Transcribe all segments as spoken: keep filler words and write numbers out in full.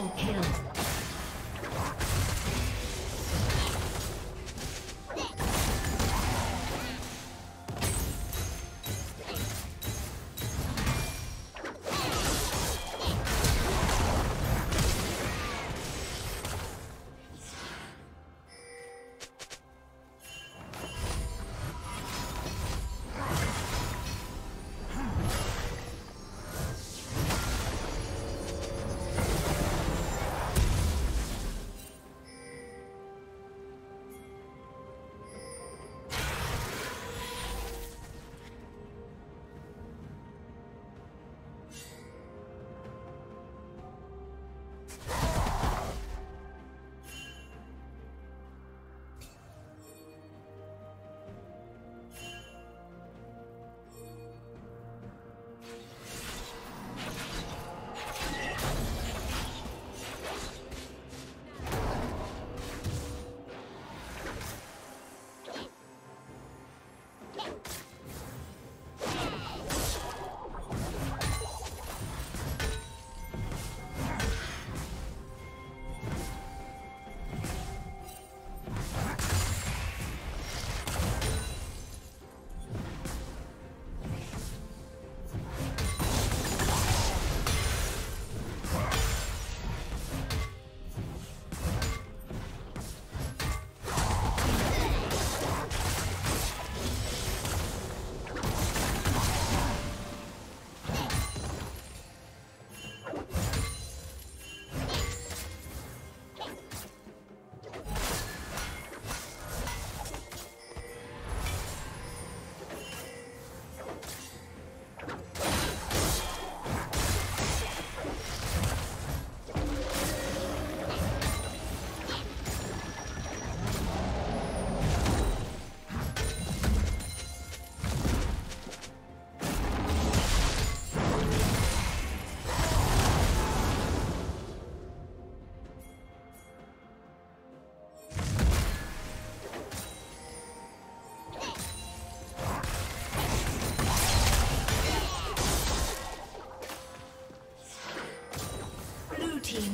Double kill.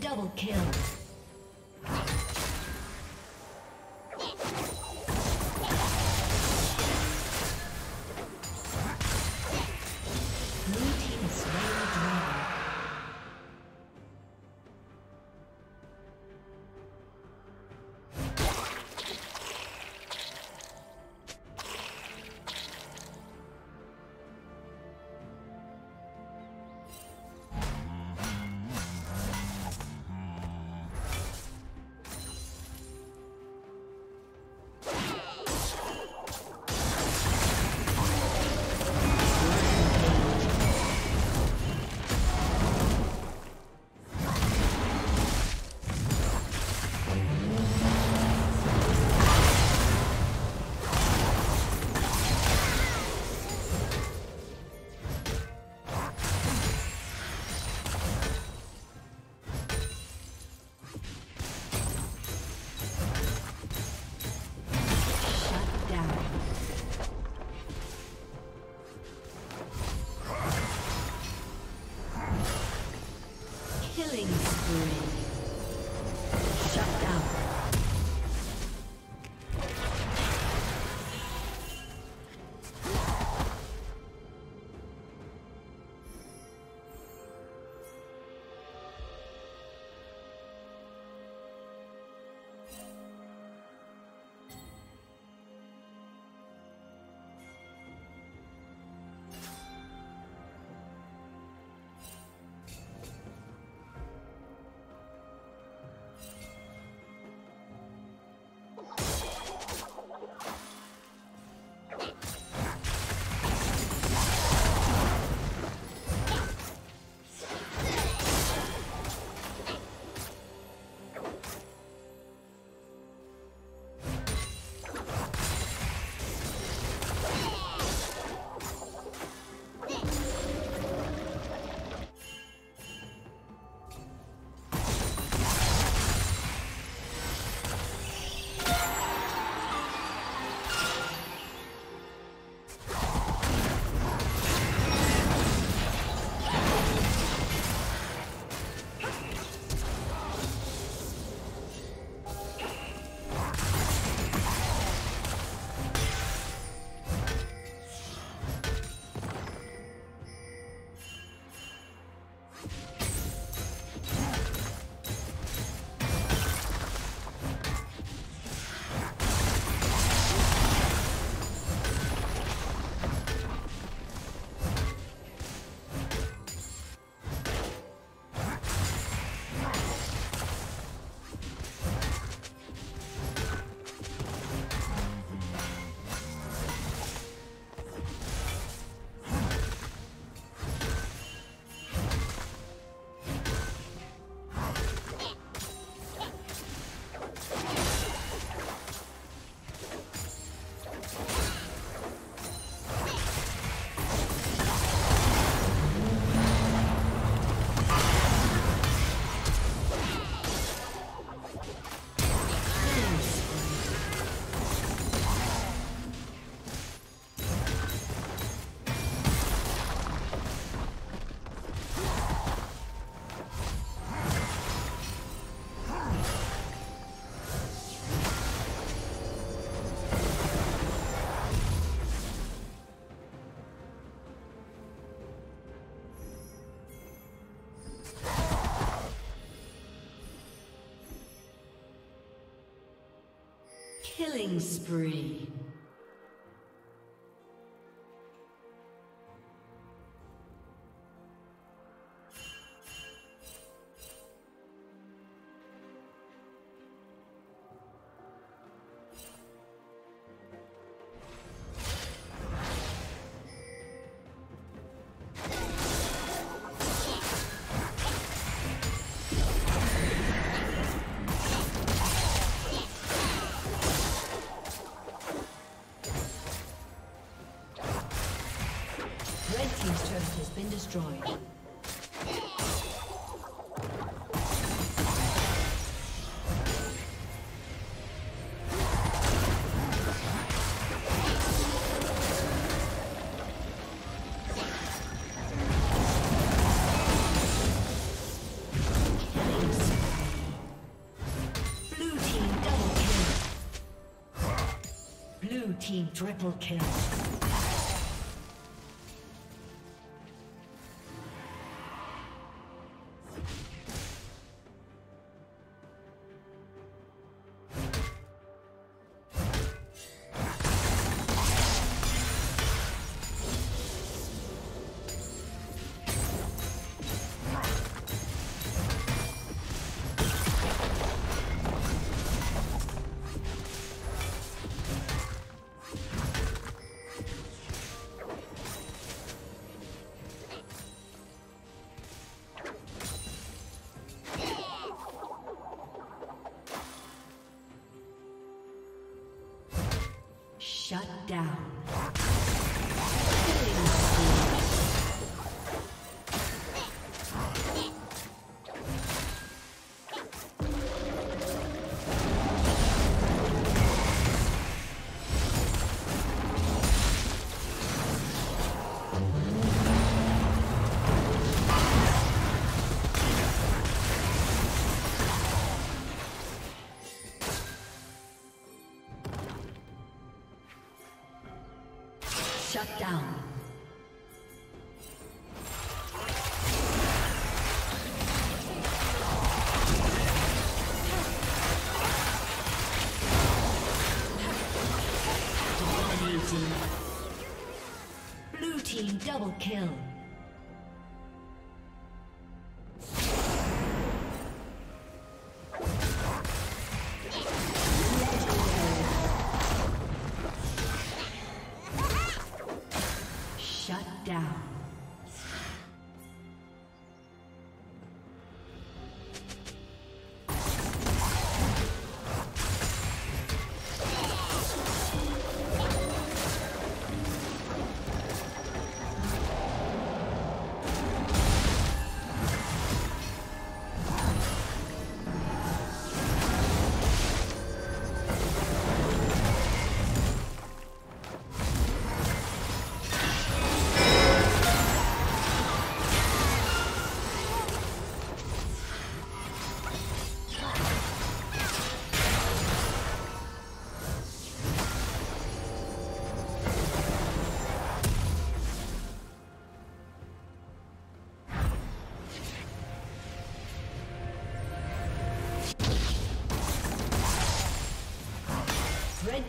Double kill. Killing spree. Destroyed. Blue team double kill. Blue team triple kill. Shut down. Shut down. Blue team double kill. Red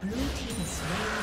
Blue team is slain.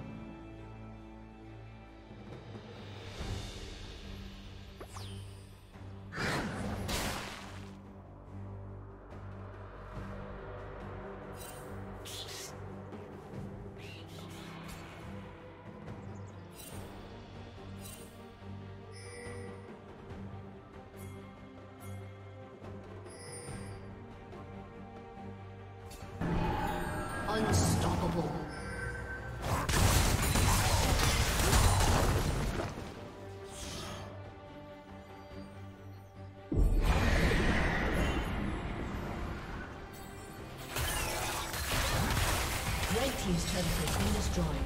Unstoppable. Red team's turret has been destroyed.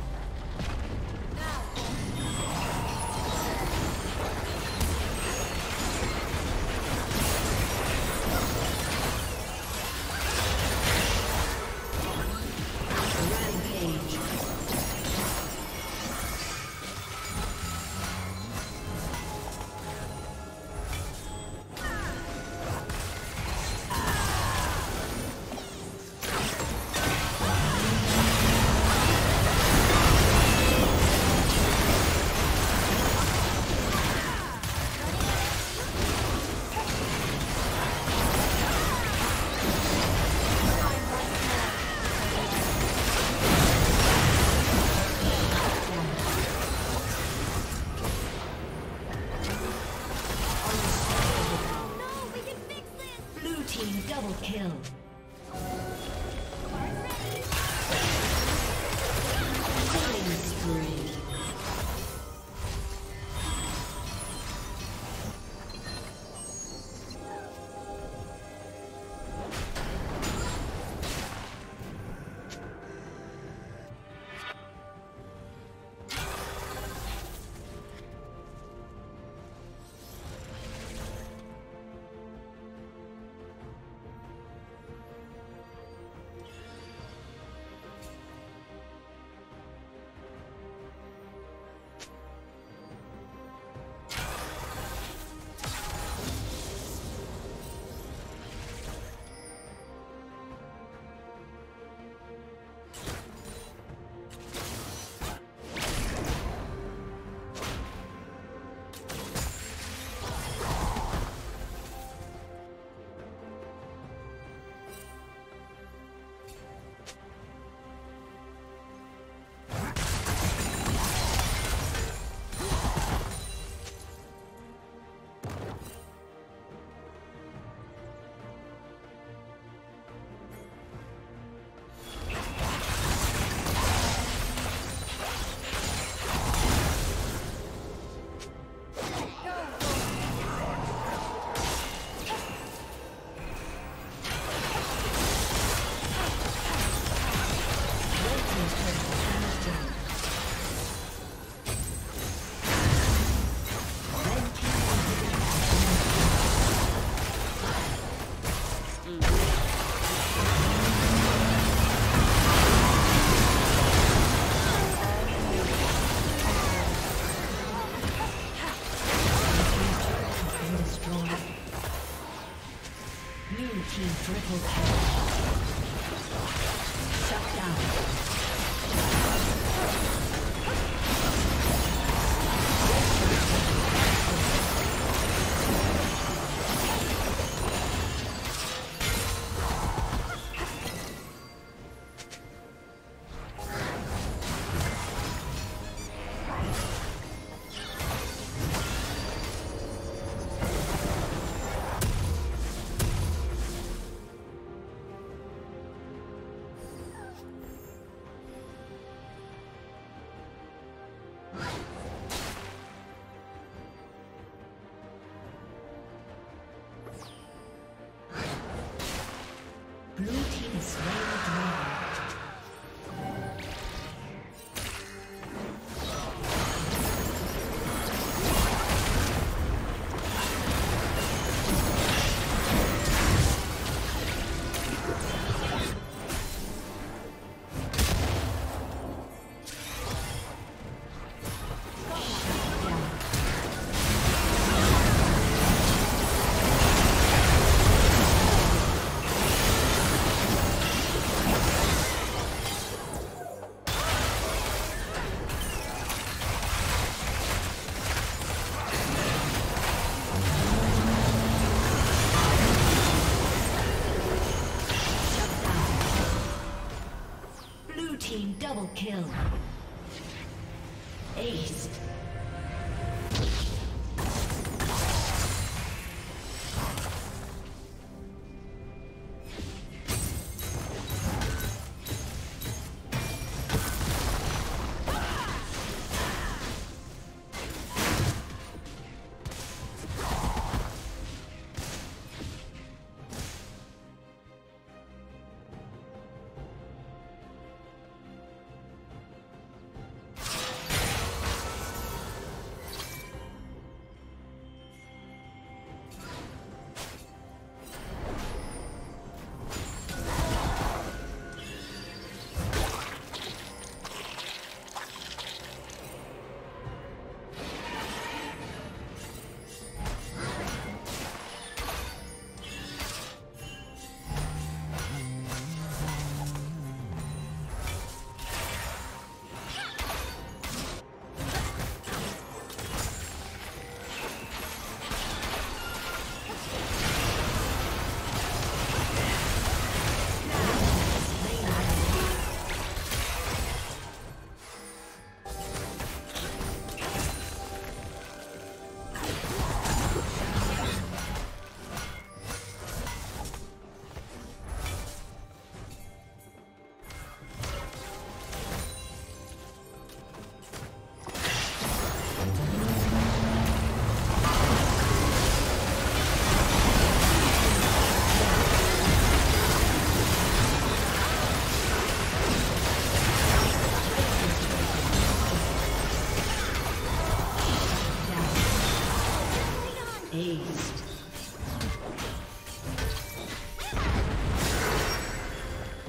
Aced.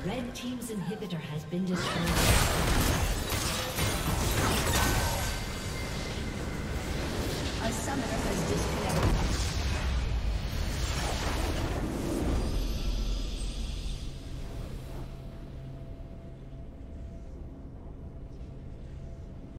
Red team's inhibitor has been destroyed. A summoner has disconnected.